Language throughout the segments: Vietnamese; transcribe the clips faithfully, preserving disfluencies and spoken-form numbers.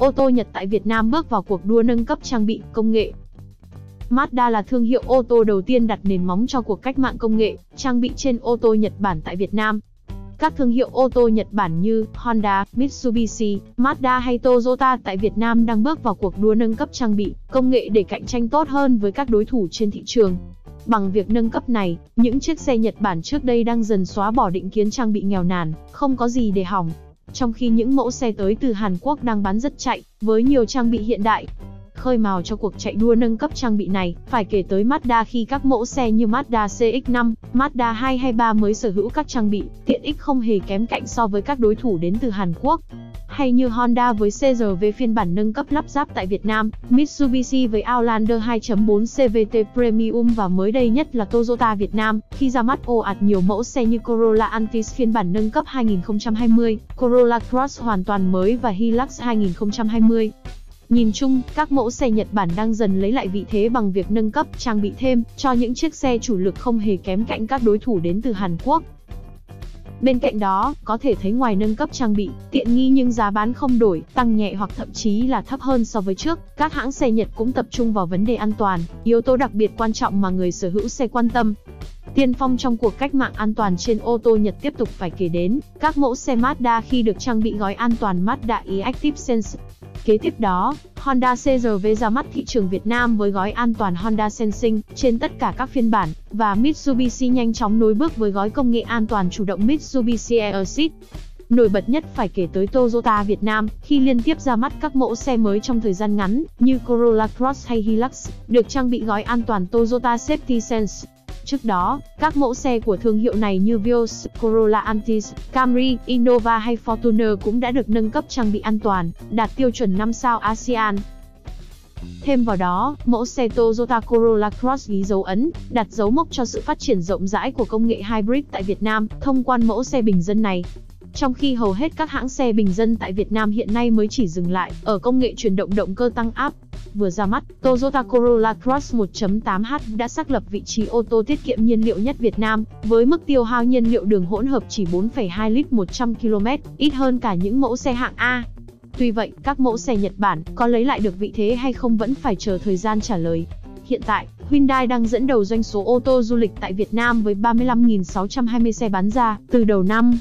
Ô tô Nhật tại Việt Nam bước vào cuộc đua nâng cấp trang bị, công nghệ. Mazda là thương hiệu ô tô đầu tiên đặt nền móng cho cuộc cách mạng công nghệ, trang bị trên ô tô Nhật Bản tại Việt Nam. Các thương hiệu ô tô Nhật Bản như Honda, Mitsubishi, Mazda hay Toyota tại Việt Nam đang bước vào cuộc đua nâng cấp trang bị, công nghệ để cạnh tranh tốt hơn với các đối thủ trên thị trường. Bằng việc nâng cấp này, những chiếc xe Nhật Bản trước đây đang dần xóa bỏ định kiến trang bị nghèo nàn, không có gì để hỏng. Trong khi những mẫu xe tới từ Hàn Quốc đang bán rất chạy, với nhiều trang bị hiện đại. Khơi mào cho cuộc chạy đua nâng cấp trang bị này, phải kể tới Mazda khi các mẫu xe như Mazda C X năm, Mazda hai hai ba mới sở hữu các trang bị, tiện ích không hề kém cạnh so với các đối thủ đến từ Hàn Quốc. Hay như Honda với C R V phiên bản nâng cấp lắp ráp tại Việt Nam, Mitsubishi với Outlander hai chấm bốn xê vê tê Premium và mới đây nhất là Toyota Việt Nam, khi ra mắt ồ ạt nhiều mẫu xe như Corolla Altis phiên bản nâng cấp hai nghìn không trăm hai mươi, Corolla Cross hoàn toàn mới và Hilux hai nghìn không trăm hai mươi. Nhìn chung, các mẫu xe Nhật Bản đang dần lấy lại vị thế bằng việc nâng cấp, trang bị thêm cho những chiếc xe chủ lực không hề kém cạnh các đối thủ đến từ Hàn Quốc. Bên cạnh đó, có thể thấy ngoài nâng cấp trang bị, tiện nghi nhưng giá bán không đổi, tăng nhẹ hoặc thậm chí là thấp hơn so với trước, các hãng xe Nhật cũng tập trung vào vấn đề an toàn, yếu tố đặc biệt quan trọng mà người sở hữu xe quan tâm. Tiên phong trong cuộc cách mạng an toàn trên ô tô Nhật tiếp tục phải kể đến các mẫu xe Mazda khi được trang bị gói an toàn Mazda i-Activsense. Kế tiếp đó, Honda C R V ra mắt thị trường Việt Nam với gói an toàn Honda Sensing trên tất cả các phiên bản, và Mitsubishi nhanh chóng nối bước với gói công nghệ an toàn chủ động Mitsubishi e-Assist. Nổi bật nhất phải kể tới Toyota Việt Nam, khi liên tiếp ra mắt các mẫu xe mới trong thời gian ngắn, như Corolla Cross hay Hilux, được trang bị gói an toàn Toyota Safety Sense. Trước đó, các mẫu xe của thương hiệu này như Vios, Corolla Altis, Camry, Innova hay Fortuner cũng đã được nâng cấp trang bị an toàn, đạt tiêu chuẩn năm sao a sê an. Thêm vào đó, mẫu xe Toyota Corolla Cross ghi dấu ấn, đặt dấu mốc cho sự phát triển rộng rãi của công nghệ hybrid tại Việt Nam thông qua mẫu xe bình dân này. Trong khi hầu hết các hãng xe bình dân tại Việt Nam hiện nay mới chỉ dừng lại ở công nghệ chuyển động động cơ tăng áp, vừa ra mắt, Toyota Corolla Cross một chấm tám H đã xác lập vị trí ô tô tiết kiệm nhiên liệu nhất Việt Nam, với mức tiêu hao nhiên liệu đường hỗn hợp chỉ bốn phẩy hai lít một trăm ki lô mét, ít hơn cả những mẫu xe hạng A. Tuy vậy, các mẫu xe Nhật Bản có lấy lại được vị thế hay không vẫn phải chờ thời gian trả lời. Hiện tại, Hyundai đang dẫn đầu doanh số ô tô du lịch tại Việt Nam với ba mươi lăm nghìn sáu trăm hai mươi xe bán ra từ đầu năm.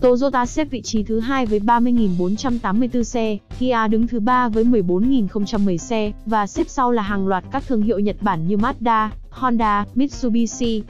Toyota xếp vị trí thứ hai với ba mươi nghìn bốn trăm tám mươi tư xe, Kia đứng thứ ba với mười bốn nghìn không trăm mười xe, và xếp sau là hàng loạt các thương hiệu Nhật Bản như Mazda, Honda, Mitsubishi.